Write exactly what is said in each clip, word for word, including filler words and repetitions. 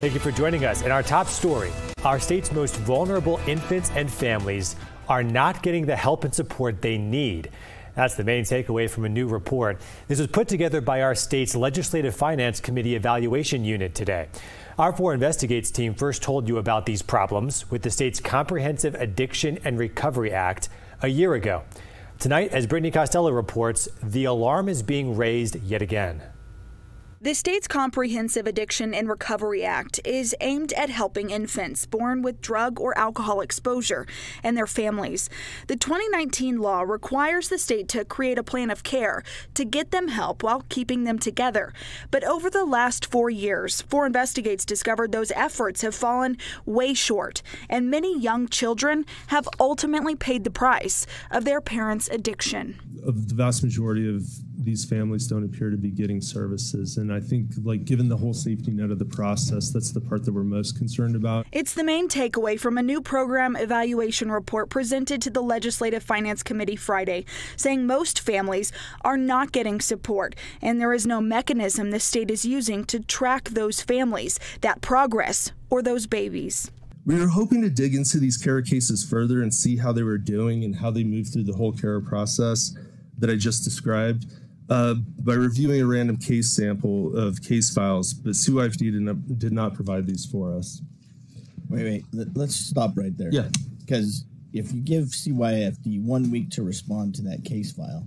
Thank you for joining us. In our top story, our state's most vulnerable infants and families are not getting the help and support they need. That's the main takeaway from a new report. This was put together by our state's Legislative Finance Committee Evaluation Unit today. Our four Investigates team first told you about these problems with the state's Comprehensive Addiction and Recovery Act a year ago. Tonight, as Brittany Costello reports, the alarm is being raised yet again. The state's Comprehensive Addiction and Recovery Act is aimed at helping infants born with drug or alcohol exposure and their families. The twenty nineteen law requires the state to create a plan of care to get them help while keeping them together. But over the last four years, four Investigates discovered those efforts have fallen way short, and many young children have ultimately paid the price of their parents' addiction. The vast majority of these families don't appear to be getting services, and I think, like, given the whole safety net of the process, that's the part that we're most concerned about. It's the main takeaway from a new program evaluation report presented to the Legislative Finance Committee Friday, saying most families are not getting support, and there is no mechanism the state is using to track those families, that progress, or those babies. We were hoping to dig into these CARA cases further and see how they were doing and how they moved through the whole CARA process that I just described. Uh, by reviewing a random case sample of case files, but C Y F D did not, did not provide these for us. Wait, wait, let's stop right there. Yeah. Because if you give C Y F D one week to respond to that case file,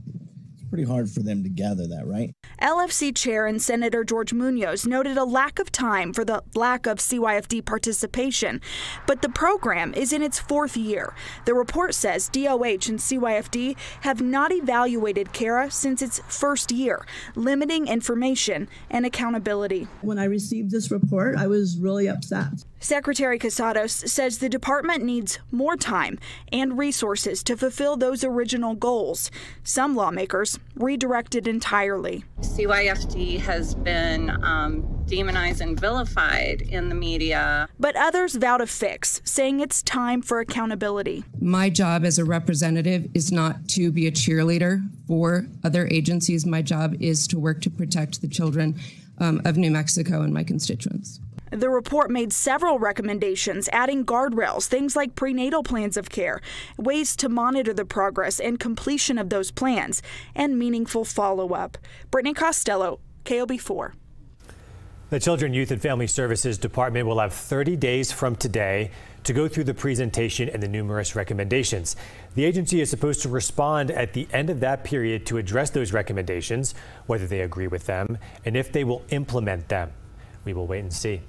it's pretty hard for them to gather that, right? L F C Chair and Senator George Munoz noted a lack of time for the lack of C Y F D participation, but the program is in its fourth year. The report says D O H and C Y F D have not evaluated CARA since its first year, limiting information and accountability. When I received this report, I was really upset. Secretary Casados says the department needs more time and resources to fulfill those original goals. Some lawmakers redirected entirely. C Y F D has been um, demonized and vilified in the media. But others vowed a fix, saying it's time for accountability. My job as a representative is not to be a cheerleader for other agencies. My job is to work to protect the children um, of New Mexico and my constituents. The report made several recommendations, adding guardrails, things like prenatal plans of care, ways to monitor the progress and completion of those plans, and meaningful follow-up. Brittany Costello, K O B four. The Children, Youth, and Family Services Department will have thirty days from today to go through the presentation and the numerous recommendations. The agency is supposed to respond at the end of that period to address those recommendations, whether they agree with them, and if they will implement them. We will wait and see.